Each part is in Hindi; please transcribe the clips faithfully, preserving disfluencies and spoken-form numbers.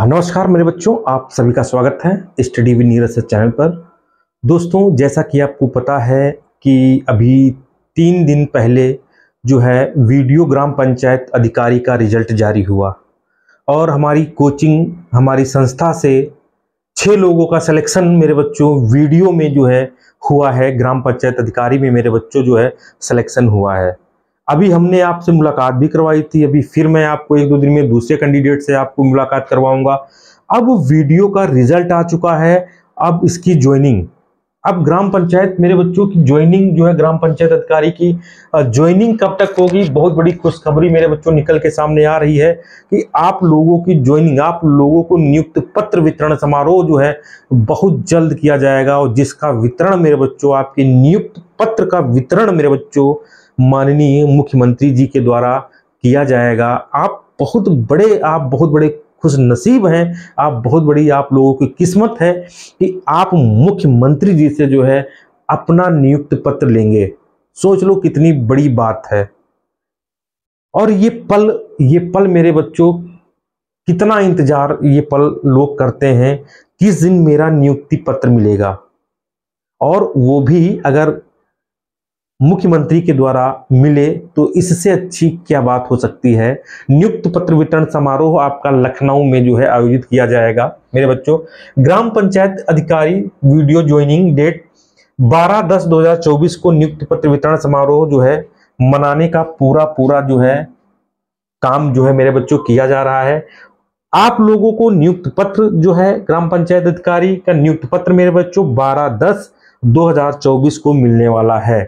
नमस्कार मेरे बच्चों, आप सभी का स्वागत है study with Neeraj sir channel पर। दोस्तों, जैसा कि आपको पता है कि अभी तीन दिन पहले जो है वीडियो ग्राम पंचायत अधिकारी का रिजल्ट जारी हुआ और हमारी कोचिंग हमारी संस्था से छः लोगों का सिलेक्शन मेरे बच्चों वीडियो में जो है हुआ है। ग्राम पंचायत अधिकारी में मेरे बच्चों जो है सिलेक्शन हुआ है। अभी हमने आपसे मुलाकात भी करवाई थी, अभी फिर मैं आपको एक दो दिन में दूसरे कैंडिडेट से आपको मुलाकात करवाऊंगा। अब वीडियो का रिजल्ट आ चुका है, अब इसकी ज्वाइनिंग, अब ग्राम पंचायत मेरे बच्चों की ज्वाइनिंग जो है ग्राम पंचायत अधिकारी की ज्वाइनिंग कब तक होगी, बहुत बड़ी खुशखबरी मेरे बच्चों निकल के सामने आ रही है कि आप लोगों की ज्वाइनिंग, आप लोगों को नियुक्त पत्र वितरण समारोह जो है बहुत जल्द किया जाएगा और जिसका वितरण मेरे बच्चों, आपके नियुक्त पत्र का वितरण मेरे बच्चों माननीय मुख्यमंत्री जी के द्वारा किया जाएगा। आप बहुत बड़े आप बहुत बड़े खुशनसीब हैं, आप बहुत बड़ी आप लोगों की किस्मत है कि आप मुख्यमंत्री जी से जो है अपना नियुक्त पत्र लेंगे। सोच लो कितनी बड़ी बात है। और ये पल ये पल मेरे बच्चों, कितना इंतजार ये पल लोग करते हैं, किस दिन मेरा नियुक्ति पत्र मिलेगा, और वो भी अगर मुख्यमंत्री के द्वारा मिले तो इससे अच्छी क्या बात हो सकती है। नियुक्त पत्र वितरण समारोह आपका लखनऊ में जो है आयोजित किया जाएगा मेरे बच्चों। ग्राम पंचायत अधिकारी वीडियो ज्वाइनिंग डेट बारह दस दो हज़ार चौबीस को नियुक्त पत्र वितरण समारोह जो है मनाने का पूरा पूरा जो है काम जो है मेरे बच्चों किया जा रहा है। आप लोगों को नियुक्त पत्र जो है ग्राम पंचायत अधिकारी का नियुक्त पत्र मेरे बच्चों बारह दस दो हजार चौबीस को मिलने वाला है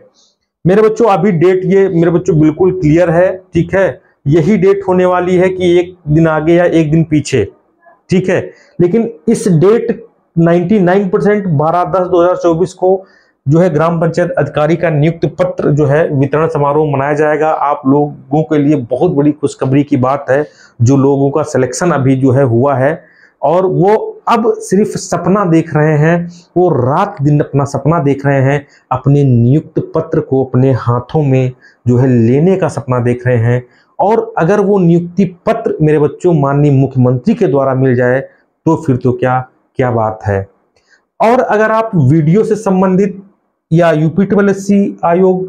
मेरे बच्चों। अभी डेट ये मेरे बच्चों बिल्कुल क्लियर है, ठीक है। यही डेट होने वाली है कि एक दिन आगे या एक दिन पीछे, ठीक है। लेकिन इस डेट निन्यानवे परसेंट बारह दस दो हज़ार चौबीस को जो है ग्राम पंचायत अधिकारी का नियुक्त पत्र जो है वितरण समारोह मनाया जाएगा। आप लोगों के लिए बहुत बड़ी खुशखबरी की बात है, जो लोगों का सिलेक्शन अभी जो है हुआ है और वो अब सिर्फ सपना देख रहे हैं, वो रात दिन अपना सपना देख रहे हैं, अपने नियुक्त पत्र को अपने हाथों में जो है लेने का सपना देख रहे हैं। और अगर वो नियुक्ति पत्र मेरे बच्चों माननीय मुख्यमंत्री के द्वारा मिल जाए तो फिर तो क्या क्या बात है। और अगर आप वीडियो से संबंधित या यूपी ट्रिपल एस सी आयोग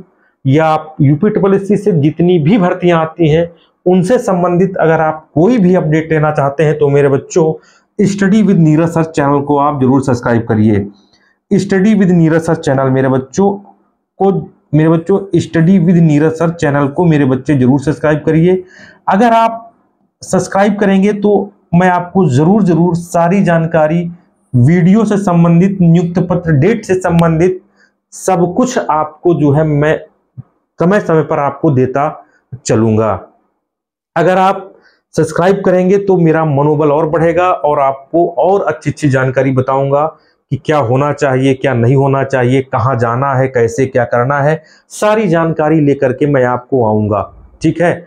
या यूपी ट्रिपल एस सी से जितनी भी भर्तियाँ आती हैं उनसे संबंधित अगर आप कोई भी अपडेट लेना चाहते हैं तो मेरे बच्चों study with Neeraj sir channel को आप जरूर सब्सक्राइब करिए। Study with Neeraj sir channel मेरे बच्चों को मेरे बच्चों study with Neeraj sir channel को मेरे बच्चे जरूर सब्सक्राइब करिए। अगर आप सब्सक्राइब करेंगे तो मैं आपको जरूर जरूर सारी जानकारी, वीडियो से संबंधित, नियुक्त पत्र डेट से संबंधित सब कुछ आपको जो है मैं समय समय पर आपको देता चलूँगा। अगर आप सब्सक्राइब करेंगे तो मेरा मनोबल और बढ़ेगा और आपको और अच्छी अच्छी जानकारी बताऊंगा कि क्या होना चाहिए, क्या नहीं होना चाहिए, कहाँ जाना है, कैसे क्या करना है, सारी जानकारी लेकर के मैं आपको आऊँगा, ठीक है।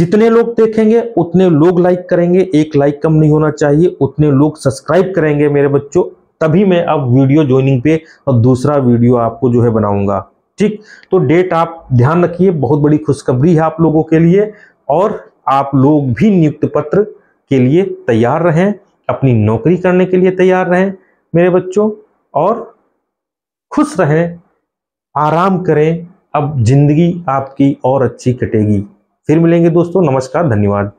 जितने लोग देखेंगे उतने लोग लाइक करेंगे, एक लाइक कम नहीं होना चाहिए, उतने लोग सब्सक्राइब करेंगे मेरे बच्चों, तभी मैं अब वीडियो ज्वाइनिंग पे और दूसरा वीडियो आपको जो है बनाऊँगा, ठीक। तो डेट आप ध्यान रखिए, बहुत बड़ी खुशखबरी है आप लोगों के लिए। और आप लोग भी नियुक्त पत्र के लिए तैयार रहें, अपनी नौकरी करने के लिए तैयार रहें मेरे बच्चों, और खुश रहें, आराम करें। अब जिंदगी आपकी और अच्छी कटेगी। फिर मिलेंगे दोस्तों, नमस्कार, धन्यवाद।